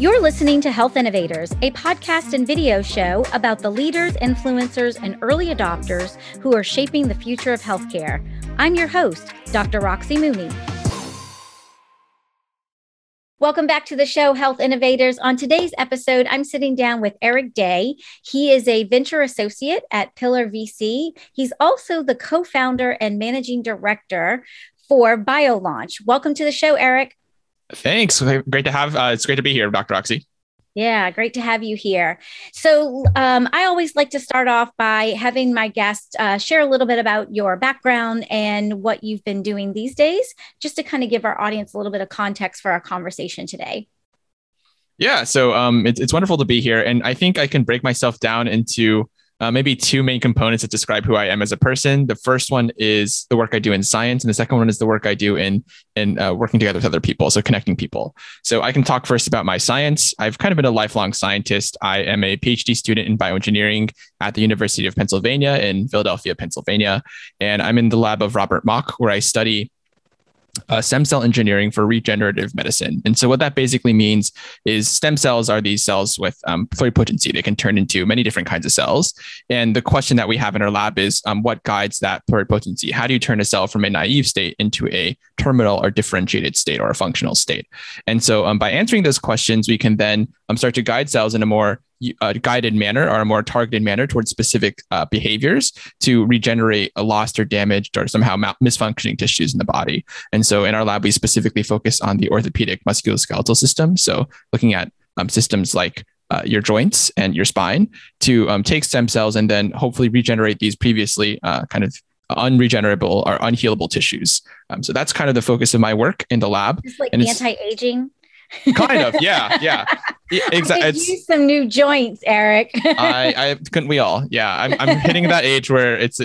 You're listening to Health Innovators, a podcast and video show about the leaders, influencers, and early adopters who are shaping the future of healthcare. I'm your host, Dr. Roxy Mooney. Welcome back to the show, Health Innovators. On today's episode, I'm sitting down with Eric Dai. He is a venture associate at Pillar VC. He's also the co-founder and managing director for BioLaunch. Welcome to the show, Eric. Thanks. Great to have. It's great to be here, Dr. Roxy. Yeah, great to have you here. So I always like to start off by having my guests share a little bit about your background and what you've been doing these days, just to kind of give our audience a little bit of context for our conversation today. Yeah, so it's wonderful to be here. And I think I can break myself down into maybe two main components that describe who I am as a person. The first one is the work I do in science, and the second one is the work I do in working together with other people, so connecting people. So I can talk first about my science. I've kind of been a lifelong scientist. I am a PhD student in bioengineering at the University of Pennsylvania in Philadelphia, Pennsylvania, and I'm in the lab of Robert Mach, where I study stem cell engineering for regenerative medicine. And so what that basically means is stem cells are these cells with pluripotency. They can turn into many different kinds of cells. And the question that we have in our lab is what guides that pluripotency? How do you turn a cell from a naive state into a terminal or differentiated state or a functional state? And so by answering those questions, we can then start to guide cells in a more guided manner or a more targeted manner towards specific behaviors to regenerate a lost or damaged or somehow misfunctioning tissues in the body. And so in our lab, we specifically focus on the orthopedic musculoskeletal system. So looking at systems like your joints and your spine to take stem cells and then hopefully regenerate these previously kind of unregenerable or unhealable tissues. So that's kind of the focus of my work in the lab. It's like anti-aging. Kind of. Yeah. Exactly. I could use some new joints, Eric. I couldn't we all? Yeah. I'm hitting that age where it's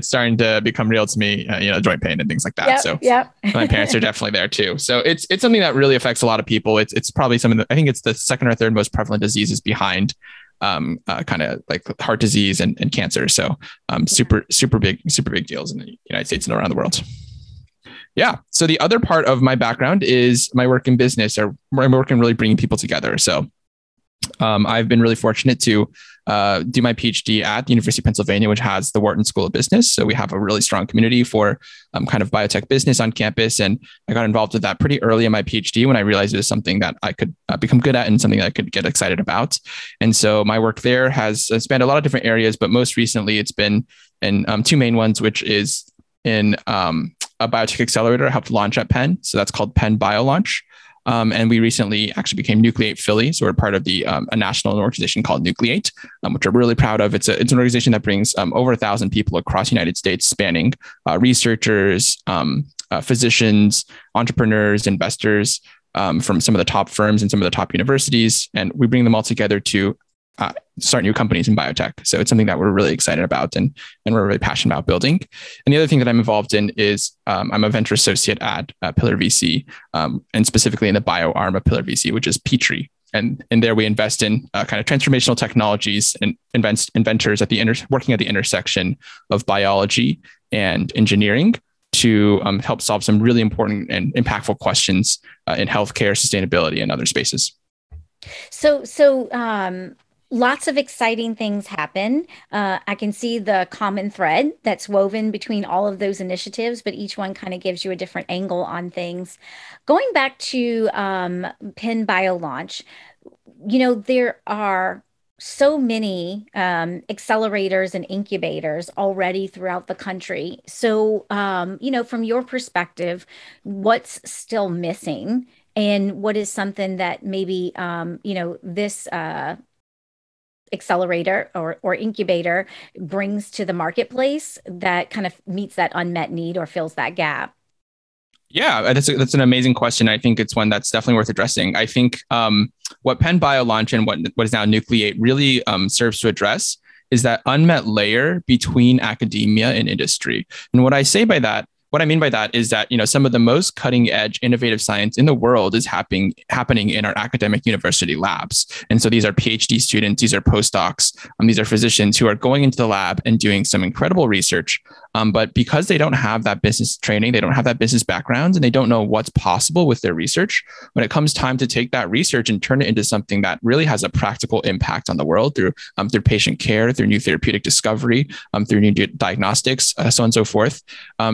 starting to become real to me, joint pain and things like that. Yep. My parents are definitely there too. So it's something that really affects a lot of people. It's probably something that I think it's the second or third most prevalent diseases behind kind of like heart disease and cancer. So super big deals in the United States and around the world. Yeah. So the other part of my background is my work in business or my work in really bringing people together. So I've been really fortunate to do my PhD at the University of Pennsylvania, which has the Wharton School of Business. So we have a really strong community for kind of biotech business on campus. And I got involved with that pretty early in my PhD when I realized it was something that I could become good at and something that I could get excited about. And so my work there has spanned a lot of different areas, but most recently it's been in two main ones, which is in a biotech accelerator I helped launch at Penn. So that's called Penn BioLaunch. And we recently actually became Nucleate Philly. So we're part of a national organization called Nucleate, which we're really proud of. It's an organization that brings over 1,000 people across the United States, spanning researchers, physicians, entrepreneurs, investors from some of the top firms and some of the top universities. And we bring them all together to start new companies in biotech. So it's something that we're really excited about and we're really passionate about building. And the other thing that I'm involved in is I'm a venture associate at Pillar VC and specifically in the bio arm of Pillar VC, which is Petri. And there we invest in kind of transformational technologies and inventors at working at the intersection of biology and engineering to help solve some really important and impactful questions in healthcare, sustainability, and other spaces. So lots of exciting things happen. I can see the common thread that's woven between all of those initiatives, but each one kind of gives you a different angle on things. Going back to Penn BioLaunch, there are so many accelerators and incubators already throughout the country. So, from your perspective, what's still missing and what is something that maybe, this accelerator or incubator brings to the marketplace that kind of meets that unmet need or fills that gap? Yeah, that's an amazing question. I think it's one that's definitely worth addressing. I think what Penn BioLaunch and what is now Nucleate really serves to address is that unmet layer between academia and industry. And what I mean by that is that, some of the most cutting edge innovative science in the world is happening in our academic university labs. And so these are PhD students, these are postdocs, these are physicians who are going into the lab and doing some incredible research But because they don't have that business training, they don't have that business background, and they don't know what's possible with their research, when it comes time to take that research and turn it into something that really has a practical impact on the world through patient care, through new therapeutic discovery, through new diagnostics, so on and so forth,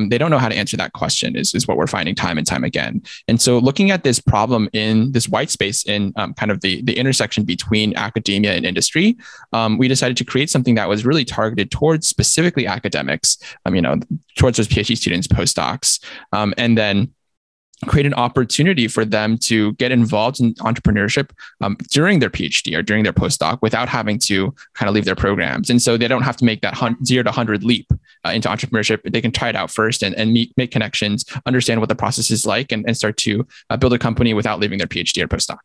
they don't know how to answer that question is what we're finding time and time again. And so looking at this problem in this white space in kind of the intersection between academia and industry, we decided to create something that was really targeted towards specifically academics, towards those PhD students, postdocs, and then create an opportunity for them to get involved in entrepreneurship during their PhD or during their postdoc without having to kind of leave their programs. And so they don't have to make that 0 to 100 leap into entrepreneurship. They can try it out first and make connections, understand what the process is like, and start to build a company without leaving their PhD or postdoc.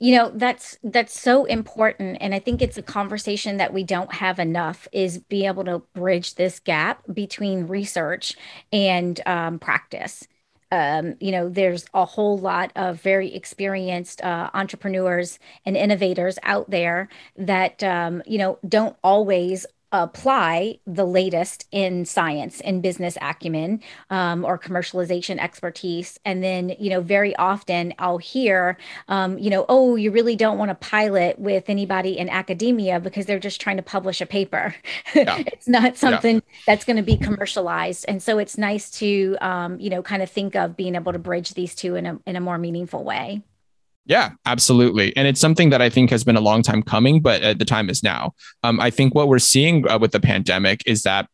You know, that's so important. And I think it's a conversation that we don't have enough, is be able to bridge this gap between research and practice. There's a whole lot of very experienced entrepreneurs and innovators out there that, don't always apply the latest in science and business acumen or commercialization expertise. And then, very often I'll hear, oh, you really don't want to pilot with anybody in academia because they're just trying to publish a paper. Yeah. It's not something that's going to be commercialized. And so it's nice to, kind of think of being able to bridge these two in a more meaningful way. Yeah, absolutely. And it's something that I think has been a long time coming, but the time is now. I think what we're seeing with the pandemic is that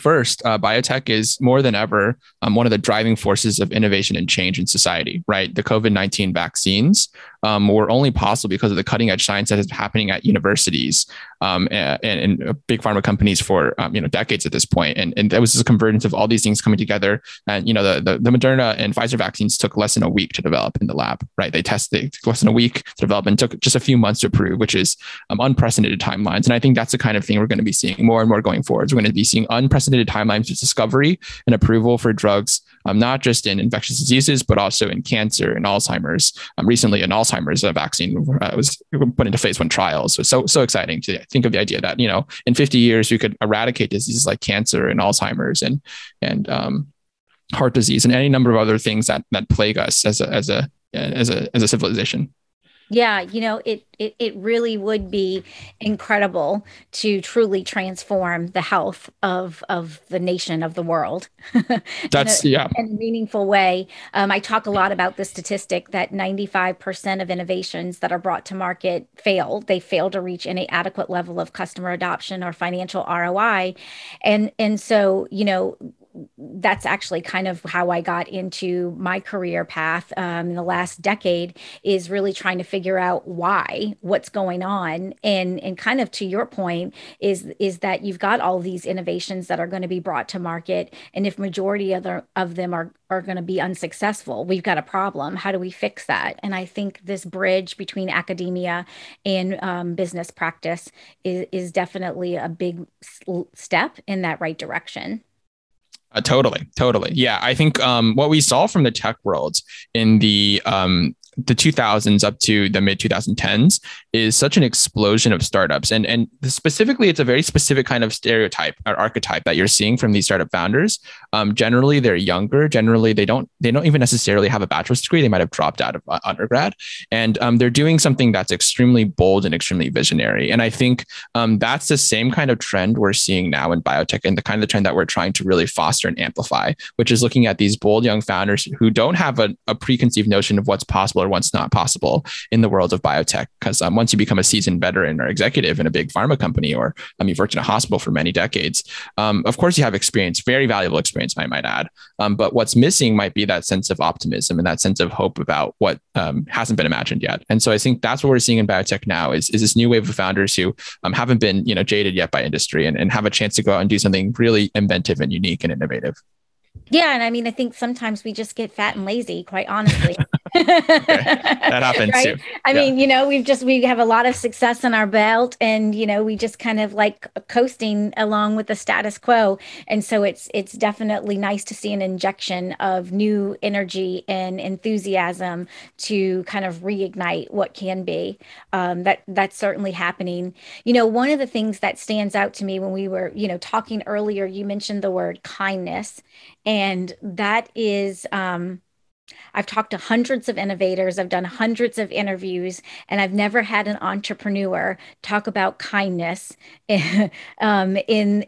first, biotech is more than ever one of the driving forces of innovation and change in society, right? The COVID-19 vaccines were only possible because of the cutting edge science that is happening at universities and big pharma companies for, decades at this point. And there was this convergence of all these things coming together. And, the Moderna and Pfizer vaccines took less than a week to develop in the lab, right? They took less than a week to develop and took just a few months to approve, which is unprecedented timelines. And I think that's the kind of thing we're going to be seeing more and more going forward. We're going to be seeing unprecedented timelines for discovery and approval for drugs, not just in infectious diseases, but also in cancer and Alzheimer's. Recently, an Alzheimer's vaccine was put into phase 1 trials. So exciting to think of the idea that, in 50 years, we could eradicate diseases like cancer and Alzheimer's and heart disease and any number of other things that plague us as a civilization. Yeah, it really would be incredible to truly transform the health of the nation, of the world. In a meaningful way. I talk a lot about the statistic that 95% of innovations that are brought to market fail. They fail to reach any adequate level of customer adoption or financial ROI, and so that's actually kind of how I got into my career path in the last decade, is really trying to figure out what's going on. And kind of to your point is that you've got all these innovations that are going to be brought to market. And if majority of them are going to be unsuccessful, we've got a problem. How do we fix that? And I think this bridge between academia and business practice is definitely a big step in that right direction. Totally. Yeah, I think what we saw from the tech world in the 2000s up to the mid 2010s is such an explosion of startups, and specifically, it's a very specific kind of stereotype or archetype that you're seeing from these startup founders. Generally, they're younger. Generally, they don't even necessarily have a bachelor's degree. They might have dropped out of undergrad, and they're doing something that's extremely bold and extremely visionary. And I think that's the same kind of trend we're seeing now in biotech, and the kind of trend that we're trying to really foster and amplify, which is looking at these bold young founders who don't have a preconceived notion of what's possible or what's not possible in the world of biotech. Because once you become a seasoned veteran or executive in a big pharma company, or you've worked in a hospital for many decades, of course you have experience, very valuable experience, I might add. But what's missing might be that sense of optimism and that sense of hope about what hasn't been imagined yet. And so I think that's what we're seeing in biotech now is this new wave of founders who haven't been jaded yet by industry and have a chance to go out and do something really inventive and unique and innovative. Yeah. And I think sometimes we just get fat and lazy, quite honestly. That happens right? too. I mean, you know, we have a lot of success in our belt, and, you know, we just kind of like coasting along with the status quo. And so it's definitely nice to see an injection of new energy and enthusiasm to kind of reignite what can be. That's certainly happening. You know, one of the things that stands out to me when we were, you know, talking earlier, you mentioned the word kindness, and that is, I've talked to hundreds of innovators, I've done hundreds of interviews, and I've never had an entrepreneur talk about kindness in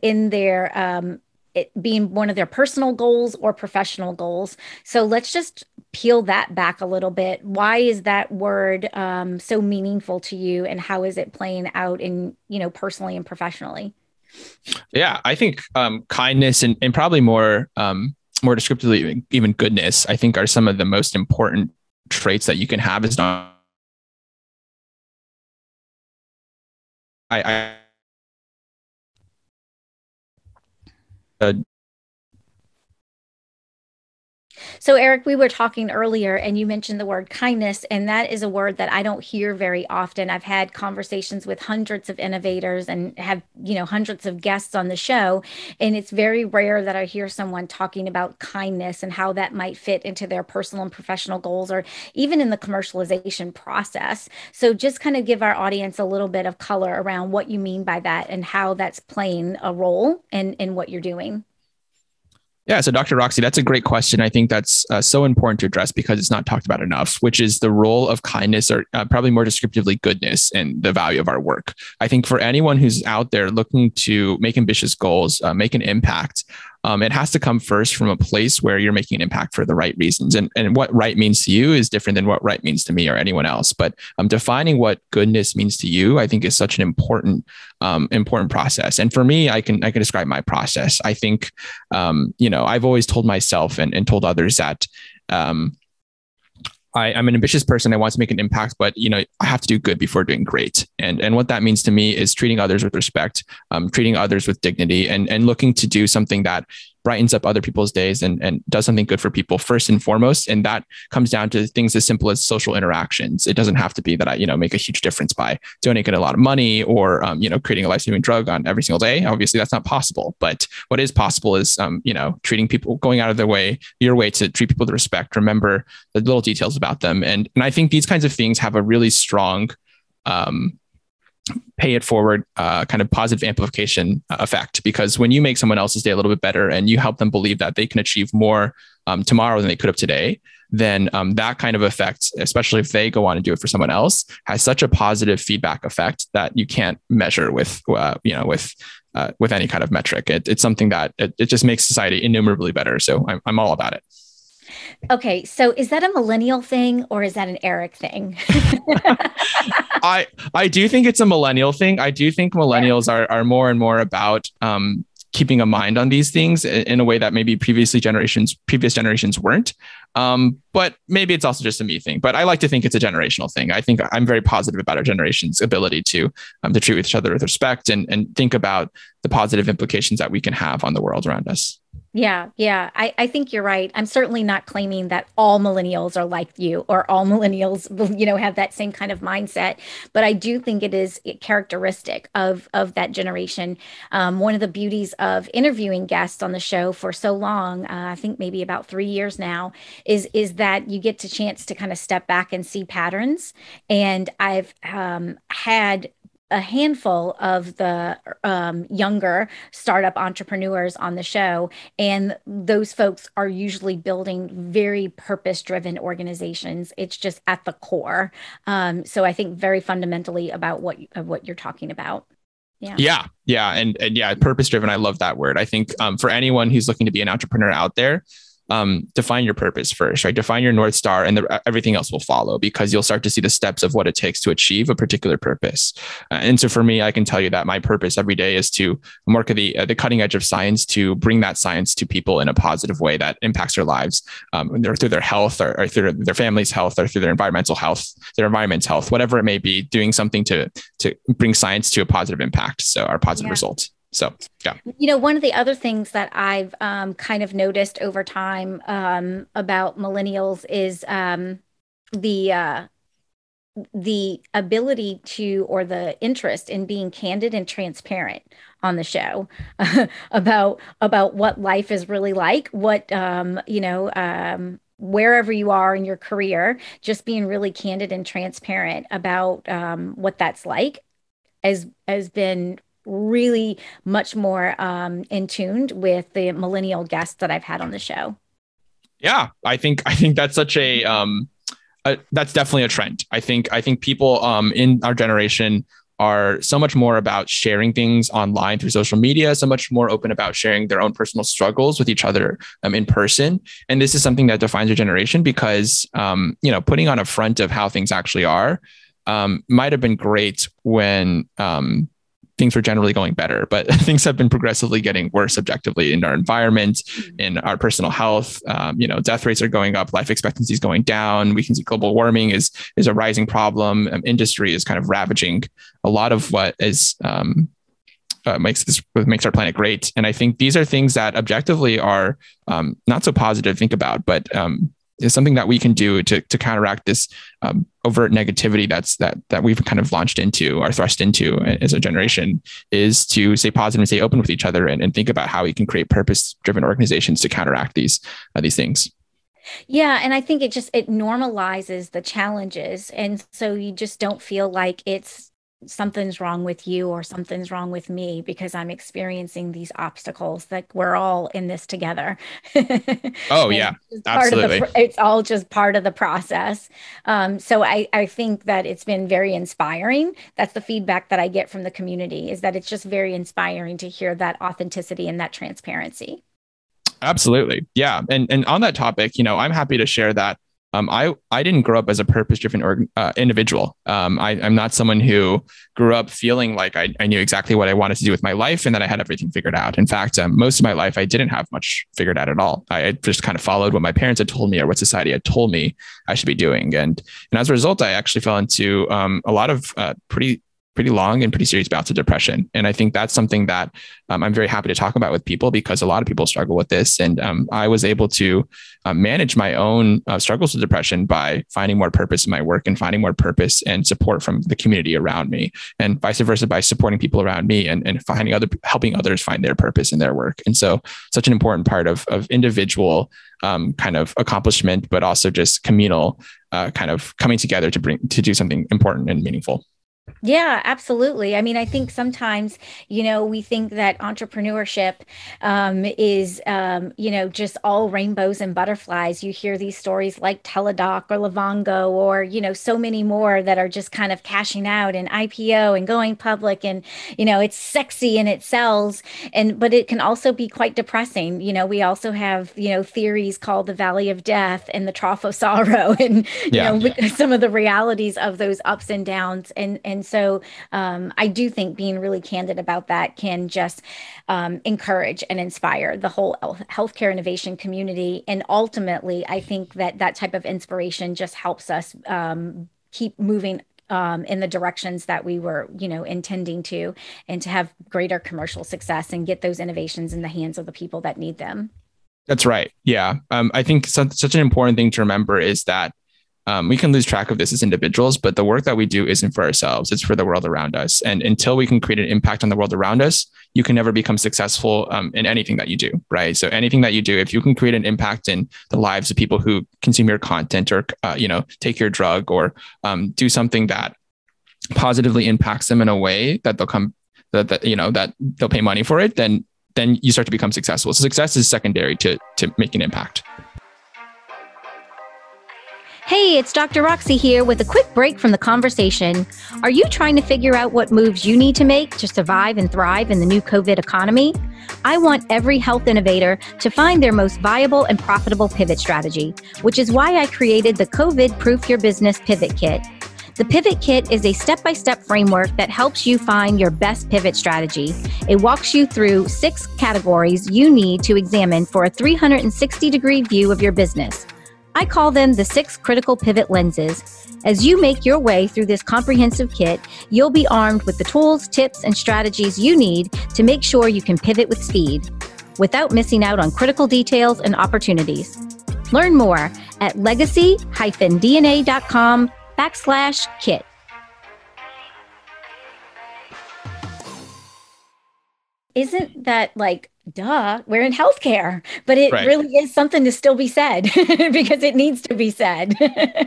their it being one of their personal goals or professional goals. So let's just peel that back a little bit. Why is that word so meaningful to you, and how is it playing out in, you know, personally and professionally? Yeah, I think kindness and probably more descriptively, even goodness, I think are some of the most important traits that you can have as an entrepreneur. So Eric, we were talking earlier and you mentioned the word kindness, and that is a word that I don't hear very often. I've had conversations with hundreds of innovators and have, you know, hundreds of guests on the show, and it's very rare that I hear someone talking about kindness and how that might fit into their personal and professional goals, or even in the commercialization process. So just kind of give our audience a little bit of color around what you mean by that and how that's playing a role in what you're doing. Yeah. So Dr. Roxy, that's a great question. I think that's so important to address because it's not talked about enough, which is the role of kindness, or probably more descriptively goodness, and the value of our work. I think for anyone who's out there looking to make ambitious goals, make an impact, it has to come first from a place where you're making an impact for the right reasons. And what right means to you is different than what right means to me or anyone else. But defining what goodness means to you, I think, is such an important process. And for me, I can describe my process. I think, you know, I've always told myself and told others that, I'm an ambitious person. I want to make an impact, but, you know, I have to do good before doing great. And what that means to me is treating others with respect, treating others with dignity, and looking to do something that brightens up other people's days and does something good for people first and foremost. And that comes down to things as simple as social interactions. It doesn't have to be that I, you know, make a huge difference by donating a lot of money or, you know, creating a life-saving drug on every single day. Obviously that's not possible, but what is possible is, you know, treating people, going out of their way, your way to treat people with respect, remember the little details about them. And I think these kinds of things have a really strong, pay it forward, kind of positive amplification effect, because when you make someone else's day a little bit better and you help them believe that they can achieve more tomorrow than they could have today, then that kind of effect, especially if they go on and do it for someone else, has such a positive feedback effect that you can't measure with any kind of metric. It's something that it just makes society innumerably better. So I'm all about it. Okay, so is that a millennial thing or is that an Eric thing? I do think it's a millennial thing. I do think millennials are more and more about keeping a mind on these things in a way that maybe previous generations weren't. But maybe it's also just a me thing. But I like to think it's a generational thing. I think I'm very positive about our generation's ability to treat each other with respect and think about the positive implications that we can have on the world around us. Yeah. I think you're right. I'm certainly not claiming that all millennials are like you or all millennials, you know, have that same kind of mindset, but I do think it is characteristic of that generation. One of the beauties of interviewing guests on the show for so long, I think maybe about 3 years now, is that you get a chance to kind of step back and see patterns. And I've had a handful of the younger startup entrepreneurs on the show. And those folks are usually building very purpose-driven organizations. It's just at the core. So I think very fundamentally about what you're talking about. Yeah. And purpose-driven. I love that word. I think for anyone who's looking to be an entrepreneur out there, define your purpose first, right? Define your North Star, and everything else will follow, because you'll start to see the steps of what it takes to achieve a particular purpose. And so for me, I can tell you that my purpose every day is to work at the cutting edge of science, to bring that science to people in a positive way that impacts their lives, through their health or through their family's health or through their environment's health, whatever it may be, doing something to bring science to a positive impact. So our positive results. So, yeah. You know, one of the other things that I've kind of noticed over time about millennials is the ability to, or the interest in being candid and transparent on the show about what life is really like, what, wherever you are in your career, just being really candid and transparent about what that's like has been really much more in tuned with the millennial guests that I've had on the show. Yeah, I think that's such a, that's definitely a trend. I think people in our generation are so much more about sharing things online through social media, so much more open about sharing their own personal struggles with each other in person. And this is something that defines your generation because, putting on a front of how things actually are might've been great when things were generally going better, but things have been progressively getting worse objectively in our environment, in our personal health. Death rates are going up, life expectancy is going down. We can see global warming is a rising problem. Industry is kind of ravaging a lot of what is makes our planet great. And I think these are things that objectively are not so positive to think about, but is something that we can do to counteract this overt negativity that we've kind of launched into or thrust into as a generation, is to stay positive and stay open with each other and think about how we can create purpose-driven organizations to counteract these things. Yeah. And I think it normalizes the challenges. And so you just don't feel like it's something's wrong with you or something's wrong with me because I'm experiencing these obstacles, that we're all in this together. Oh yeah, absolutely. It's all just part of the process. So I think that it's been very inspiring. That's the feedback that I get from the community, is that it's just very inspiring to hear that authenticity and that transparency. Absolutely. Yeah. And on that topic, I'm happy to share that I didn't grow up as a purpose-driven individual. I'm not someone who grew up feeling like I knew exactly what I wanted to do with my life and that I had everything figured out. In fact, most of my life, I didn't have much figured out at all. I just kind of followed what my parents had told me or what society had told me I should be doing. And as a result, I actually fell into a lot of pretty long and pretty serious bouts of depression. And I think that's something that I'm very happy to talk about with people, because a lot of people struggle with this. And I was able to manage my own struggles with depression by finding more purpose in my work and finding more purpose and support from the community around me, and vice versa, by supporting people around me and helping others find their purpose in their work. And so such an important part of individual kind of accomplishment, but also just communal kind of coming together to do something important and meaningful. Yeah, absolutely. I mean, I think sometimes, we think that entrepreneurship is, just all rainbows and butterflies. You hear these stories like Teladoc or Lavongo or, so many more that are just kind of cashing out and IPO and going public, and, it's sexy and it sells. But it can also be quite depressing. We also have, theories called the Valley of Death and the Trough of Sorrow, and, some of the realities of those ups and downs. And so I do think being really candid about that can just encourage and inspire the whole healthcare innovation community. And ultimately, I think that type of inspiration just helps us keep moving in the directions that we were, intending to, and to have greater commercial success and get those innovations in the hands of the people that need them. That's right. Yeah. I think such an important thing to remember is that we can lose track of this as individuals, but the work that we do isn't for ourselves, it's for the world around us. And until we can create an impact on the world around us, you can never become successful in anything that you do, right? So anything that you do, if you can create an impact in the lives of people who consume your content or, take your drug or do something that positively impacts them in a way that they'll that they'll pay money for it, then you start to become successful. So success is secondary to making an impact. Hey, it's Dr. Roxy here with a quick break from the conversation. Are you trying to figure out what moves you need to make to survive and thrive in the new COVID economy? I want every health innovator to find their most viable and profitable pivot strategy, which is why I created the COVID Proof Your Business Pivot Kit. The Pivot Kit is a step-by-step framework that helps you find your best pivot strategy. It walks you through 6 categories you need to examine for a 360-degree view of your business. I call them the 6 critical pivot lenses. As you make your way through this comprehensive kit, you'll be armed with the tools, tips, and strategies you need to make sure you can pivot with speed, without missing out on critical details and opportunities. Learn more at legacy-dna.com/kit. Isn't that like, duh, we're in healthcare, but it really is something to still be said because it needs to be said.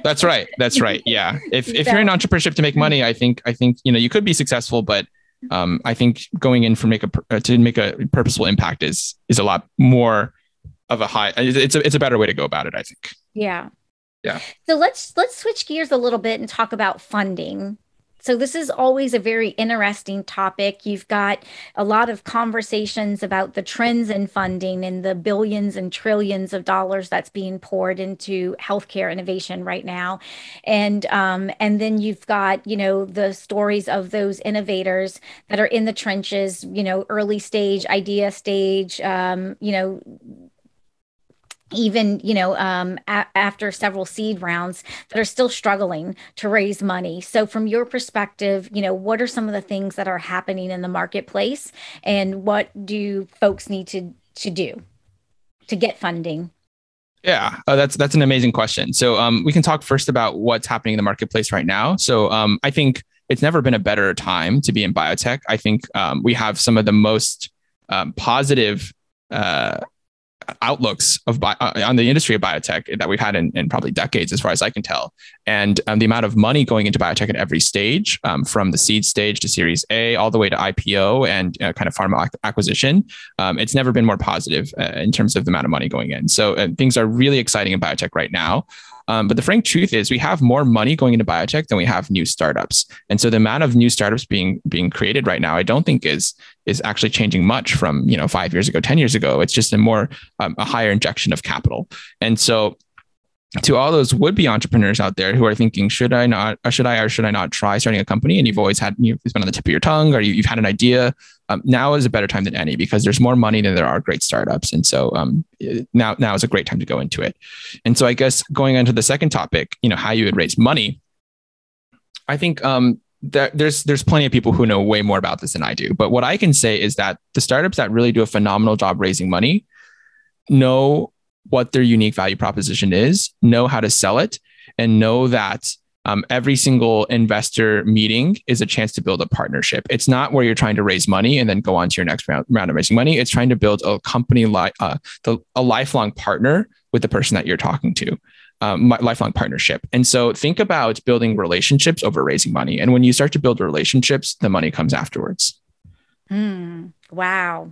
That's right. That's right. Yeah. If you're in entrepreneurship to make money, I think, you know, you could be successful, but I think going in to make a purposeful impact is a lot more of a high, it's a better way to go about it, I think. Yeah. Yeah. So let's switch gears a little bit and talk about funding. So this is always a very interesting topic. You've got a lot of conversations about the trends in funding and the billions and trillions of dollars that's being poured into healthcare innovation right now. And then you've got, you know, the stories of those innovators that are in the trenches, you know, early stage, idea stage, you know, even, you know, after several seed rounds that are still struggling to raise money. So from your perspective, you know, what are some of the things that are happening in the marketplace and what do folks need to do to get funding? Yeah, that's an amazing question. So we can talk first about what's happening in the marketplace right now. So I think it's never been a better time to be in biotech. I think we have some of the most positive outlooks on the industry of biotech that we've had in probably decades, as far as I can tell. And the amount of money going into biotech at every stage, from the seed stage to Series A, all the way to IPO and kind of pharma acquisition, it's never been more positive in terms of the amount of money going in. So things are really exciting in biotech right now. But the frank truth is we have more money going into biotech than we have new startups. And so the amount of new startups being created right now, I don't think is actually changing much from, you know, 5 years ago, 10 years ago. It's just a higher injection of capital. And so to all those would-be entrepreneurs out there who are thinking, should I or should I not try starting a company? And it's been on the tip of your tongue, or you've had an idea. Now is a better time than any, because there's more money than there are great startups. And so now is a great time to go into it. And so I guess going on to the second topic, you know, how you would raise money. I think that there's plenty of people who know way more about this than I do. But what I can say is that the startups that really do a phenomenal job raising money know what their unique value proposition is, know how to sell it, and know that every single investor meeting is a chance to build a partnership. It's not where you're trying to raise money and then go on to your next round of raising money. It's trying to build a company, a lifelong partner with the person that you're talking to, lifelong partnership. And so think about building relationships over raising money. And when you start to build relationships, the money comes afterwards. Wow.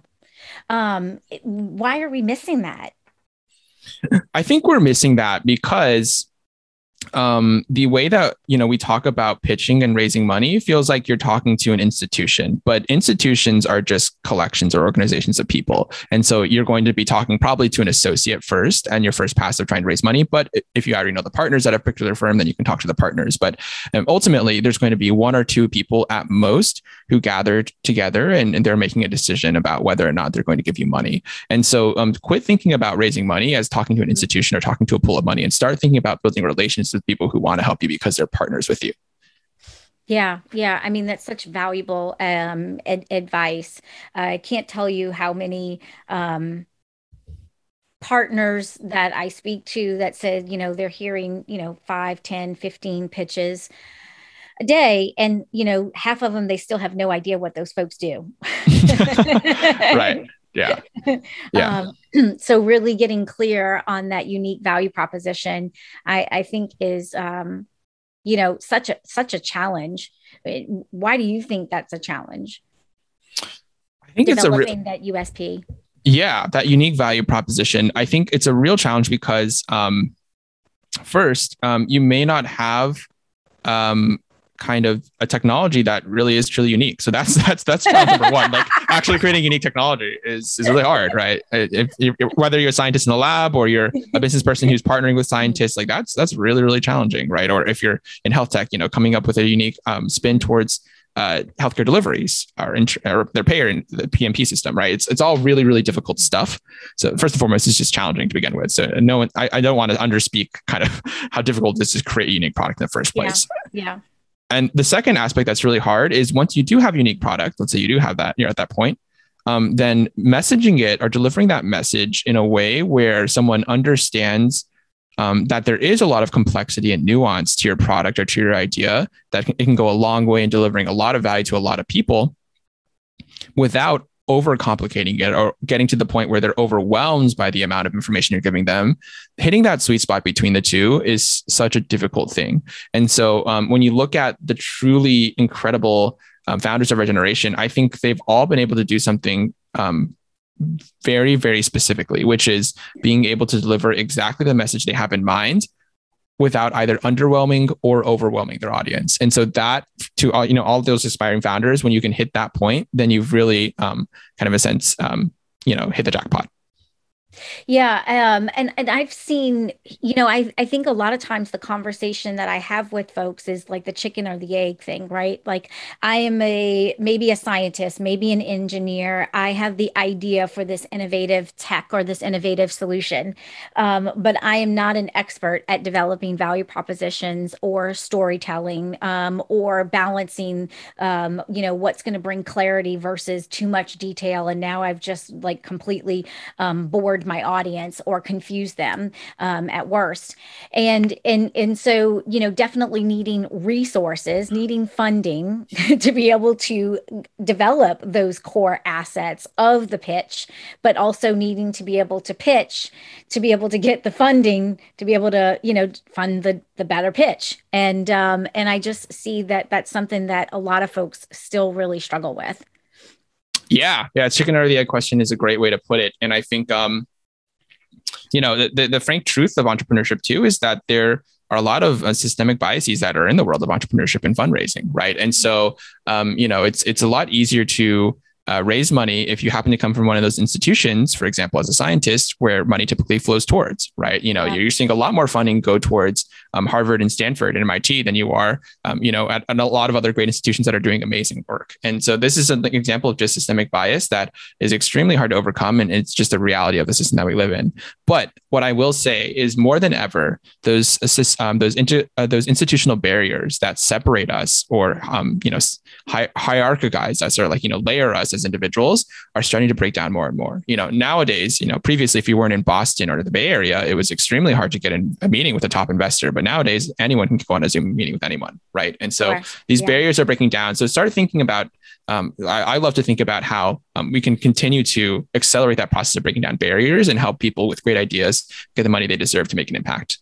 Why are we missing that? I think we're missing that because the way that, you know, we talk about pitching and raising money feels like you're talking to an institution, but institutions are just collections or organizations of people. And so you're going to be talking probably to an associate first and your first pass of trying to raise money. But if you already know the partners at a particular firm, then you can talk to the partners. But ultimately, there's going to be one or two people at most who gathered together and they're making a decision about whether or not they're going to give you money. And so quit thinking about raising money as talking to an institution or talking to a pool of money and start thinking about building relationships with people who want to help you because they're partners with you. Yeah. Yeah. I mean, that's such valuable advice. I can't tell you how many partners that I speak to that said, you know, they're hearing, you know, 5, 10, 15 pitches a day. And, you know, half of them, they still have no idea what those folks do. Right. Yeah. Yeah. So really getting clear on that unique value proposition, I think is, you know, such a challenge. Why do you think that's a challenge? I think developing that USP. Yeah. That unique value proposition. I think it's a real challenge because, first, you may not have, kind of a technology that really is truly unique. So that's challenge number one. Like actually creating unique technology is really hard, right? Whether you're a scientist in the lab or you're a business person who's partnering with scientists, like that's really, really challenging, right? Or if you're in health tech, you know, coming up with a unique spin towards healthcare deliveries or their payer in the PMP system, right? It's all really, really difficult stuff. So first and foremost, it's just challenging to begin with. So no one, I don't want to underspeak kind of how difficult this is to create a unique product in the first place. Yeah. And the second aspect that's really hard is once you do have unique product, let's say you do have that, you're at that point, then messaging it or delivering that message in a way where someone understands that there is a lot of complexity and nuance to your product or to your idea, that it can go a long way in delivering a lot of value to a lot of people without overcomplicating it or getting to the point where they're overwhelmed by the amount of information you're giving them. Hitting that sweet spot between the two is such a difficult thing. And so when you look at the truly incredible founders of our generation, I think they've all been able to do something very, very specifically, which is being able to deliver exactly the message they have in mind without either underwhelming or overwhelming their audience. And so that, to all, you know, all those aspiring founders, when you can hit that point, then you've really kind of, a sense, you know, hit the jackpot. Yeah. And I've seen, you know, I think a lot of times the conversation that I have with folks is like the chicken or the egg thing, right? Like, I am maybe a scientist, maybe an engineer. I have the idea for this innovative tech or this innovative solution. But I am not an expert at developing value propositions or storytelling, or balancing, you know, what's going to bring clarity versus too much detail. And now I've just like completely bored my audience or confuse them at worst. And so, you know, definitely needing resources, needing funding to be able to develop those core assets of the pitch, but also needing to be able to pitch, to be able to get the funding, to be able to, you know, fund the better pitch. And I just see that that's something that a lot of folks still really struggle with. Yeah. Yeah. Chicken or the egg question is a great way to put it. And I think, you know, the frank truth of entrepreneurship too, is that there are a lot of systemic biases that are in the world of entrepreneurship and fundraising. Right. And so, you know, it's a lot easier to raise money if you happen to come from one of those institutions, for example, as a scientist, where money typically flows towards, right? You know, yeah. You're seeing a lot more funding go towards Harvard and Stanford and MIT than you are, you know, at a lot of other great institutions that are doing amazing work. And so this is an example of just systemic bias that is extremely hard to overcome. And it's just the reality of the system that we live in. But what I will say is, more than ever, those institutional barriers that separate us or, you know, hierarchize us, or like, you know, layer us as individuals, are starting to break down more and more. You know, nowadays, you know, previously, if you weren't in Boston or the Bay Area, it was extremely hard to get in a meeting with a top investor. But nowadays, anyone can go on a Zoom meeting with anyone, right? And so these barriers are breaking down. So start thinking about, I love to think about how we can continue to accelerate that process of breaking down barriers and help people with great ideas get the money they deserve to make an impact.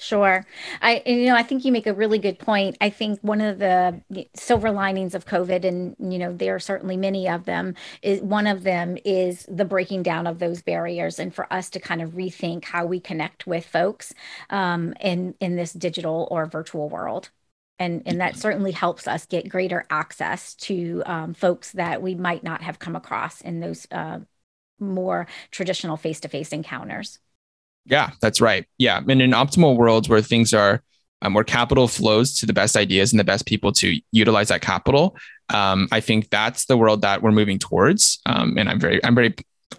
Sure. I think you make a really good point. I think one of the silver linings of COVID, and, you know, there are certainly many of them, is one of them is the breaking down of those barriers, and for us to kind of rethink how we connect with folks in this digital or virtual world. And that certainly helps us get greater access to folks that we might not have come across in those more traditional face-to-face encounters. Yeah, that's right. Yeah. And in optimal worlds where things are, where capital flows to the best ideas and the best people to utilize that capital, I think that's the world that we're moving towards. And I'm very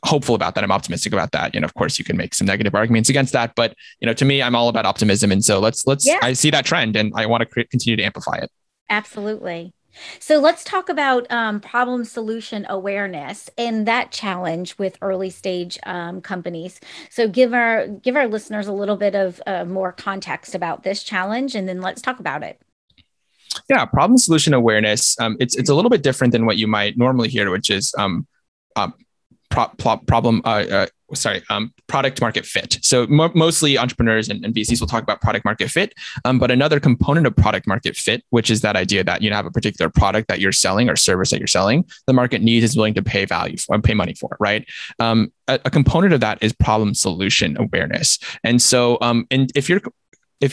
hopeful about that. I'm optimistic about that. You know, of course, you can make some negative arguments against that, but, you know, to me, I'm all about optimism. And so I see that trend, and I want to continue to amplify it. Absolutely. So let's talk about problem solution awareness and that challenge with early stage companies. So give our listeners a little bit of more context about this challenge, and then let's talk about it. Yeah, problem solution awareness. It's a little bit different than what you might normally hear, which is product market fit. So mostly entrepreneurs and VCs will talk about product market fit. But another component of product market fit, which is that idea that you have a particular product that you're selling or service that you're selling, the market needs, is willing to pay value for and pay money for, right? A component of that is problem solution awareness. And so, and if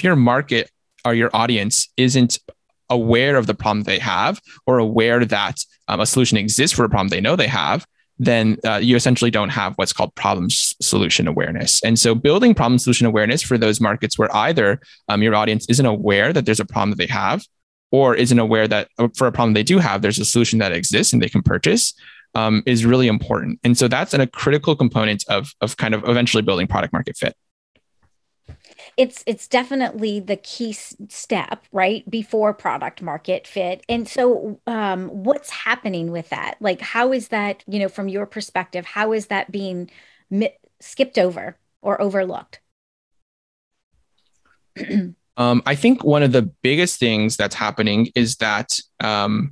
your market or your audience isn't aware of the problem they have, or aware that a solution exists for a problem they know they have, then you essentially don't have what's called problem solution awareness. And so building problem solution awareness for those markets where either your audience isn't aware that there's a problem that they have, or isn't aware that for a problem they do have, there's a solution that exists and they can purchase, is really important. And so that's a critical component of kind of eventually building product market fit. It's definitely the key step, right, before product market fit. And so what's happening with that? Like, how is that, you know, from your perspective, how is that being skipped over or overlooked? I think one of the biggest things that's happening is that, for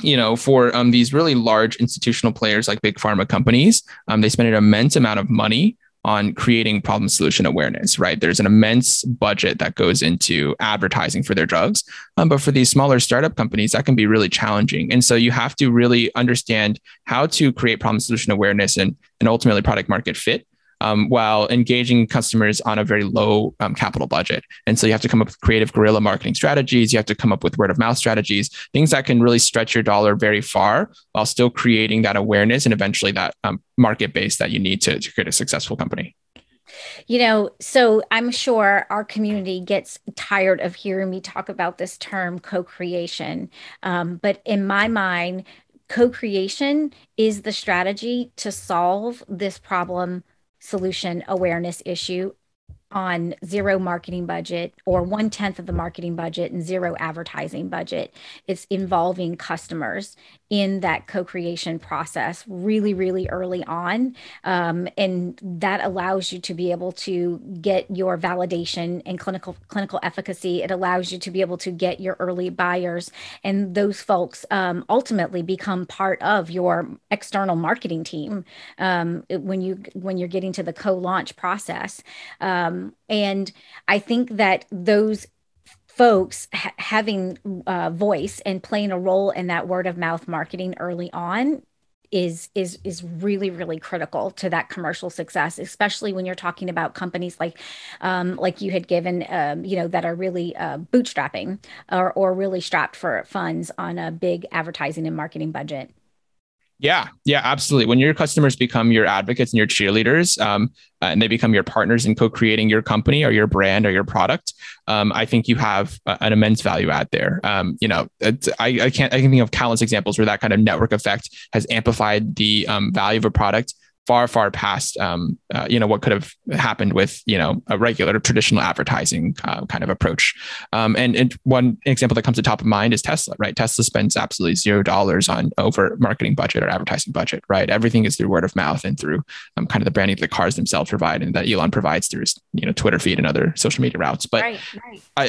these really large institutional players like big pharma companies, they spend an immense amount of money on creating problem solution awareness, right? There's an immense budget that goes into advertising for their drugs. But for these smaller startup companies, that can be really challenging. And so you have to really understand how to create problem solution awareness and ultimately product market fit while engaging customers on a very low capital budget. And so you have to come up with creative guerrilla marketing strategies. You have to come up with word of mouth strategies, things that can really stretch your dollar very far while still creating that awareness and eventually that market base that you need to create a successful company. You know, so I'm sure our community gets tired of hearing me talk about this term co-creation. But in my mind, co-creation is the strategy to solve this problem solution awareness issue on zero marketing budget or 1/10 of the marketing budget and zero advertising budget. It's involving customers in that co-creation process really, really early on. And that allows you to be able to get your validation and clinical efficacy. It allows you to be able to get your early buyers. And those folks ultimately become part of your external marketing team when you're getting to the co-launch process. And I think that those folks having a voice and playing a role in that word of mouth marketing early on is really, really critical to that commercial success, especially when you're talking about companies like you had given, that are really bootstrapping or really strapped for funds on a big advertising and marketing budget. Yeah, absolutely. When your customers become your advocates and your cheerleaders, and they become your partners in co-creating your company or your brand or your product, I think you have an immense value add there. I can think of countless examples where that kind of network effect has amplified the value of a product far past what could have happened with a regular traditional advertising kind of approach. And one example that comes to top of mind is Tesla, right? Tesla spends absolutely $0 on over marketing budget or advertising budget, right? Everything is through word of mouth and through kind of the branding that the cars themselves provide and that Elon provides through his Twitter feed and other social media routes. But right.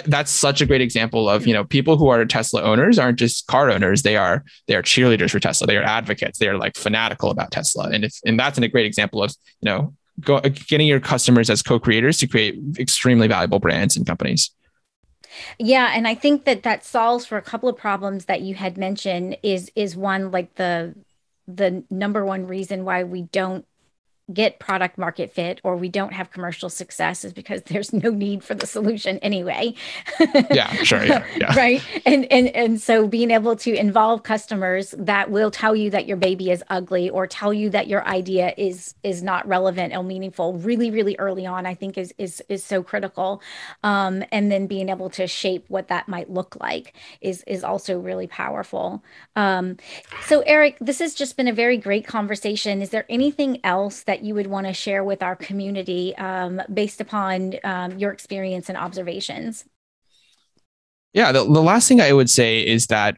That's such a great example of people who are Tesla owners aren't just car owners; they are cheerleaders for Tesla. They are advocates. They are like fanatical about Tesla, and that's an a great example of getting your customers as co-creators to create extremely valuable brands and companies. Yeah, and I think that solves for a couple of problems that you had mentioned. Is one, like the number one reason why we don't get product market fit or we don't have commercial success is because there's no need for the solution anyway. Yeah, sure. Yeah. Right. And so being able to involve customers that will tell you that your baby is ugly or tell you that your idea is not relevant or meaningful really, really early on, I think is so critical. And then being able to shape what that might look like is also really powerful. So Eric, this has just been a very great conversation. Is there anything else that you would want to share with our community based upon your experience and observations? Yeah, the last thing I would say is that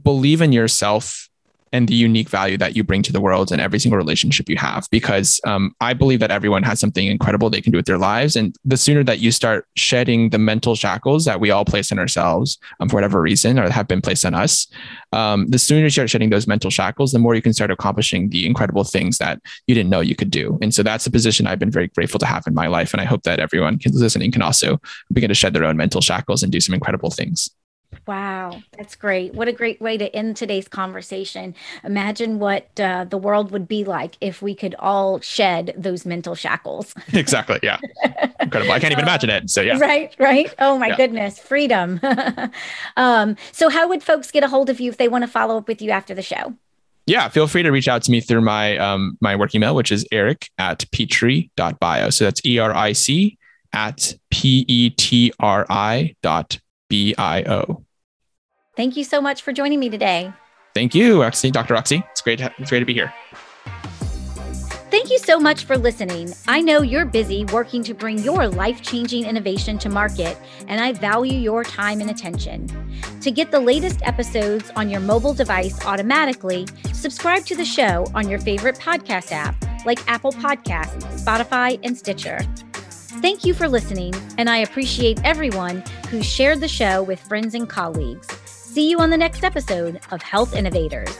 believe in yourself and the unique value that you bring to the world in every single relationship you have, because I believe that everyone has something incredible they can do with their lives. And the sooner that you start shedding the mental shackles that we all place on ourselves for whatever reason, or have been placed on us, the sooner you start shedding those mental shackles, the more you can start accomplishing the incredible things that you didn't know you could do. And so that's a position I've been very grateful to have in my life. And I hope that everyone listening can also begin to shed their own mental shackles and do some incredible things. Wow, that's great. What a great way to end today's conversation. Imagine what the world would be like if we could all shed those mental shackles. Exactly. Yeah. Incredible. I can't even imagine it. So yeah. Right. Oh my goodness. Freedom. So how would folks get a hold of you if they want to follow up with you after the show? Yeah. Feel free to reach out to me through my, my work email, which is eric@petri.bio. So that's eric@petri.bio. Thank you so much for joining me today. Thank you, Dr. Roxy. It's great to be here. Thank you so much for listening. I know you're busy working to bring your life-changing innovation to market, and I value your time and attention. To get the latest episodes on your mobile device automatically, subscribe to the show on your favorite podcast app, like Apple Podcasts, Spotify, and Stitcher. Thank you for listening, and I appreciate everyone who shared the show with friends and colleagues. See you on the next episode of Health Innovators.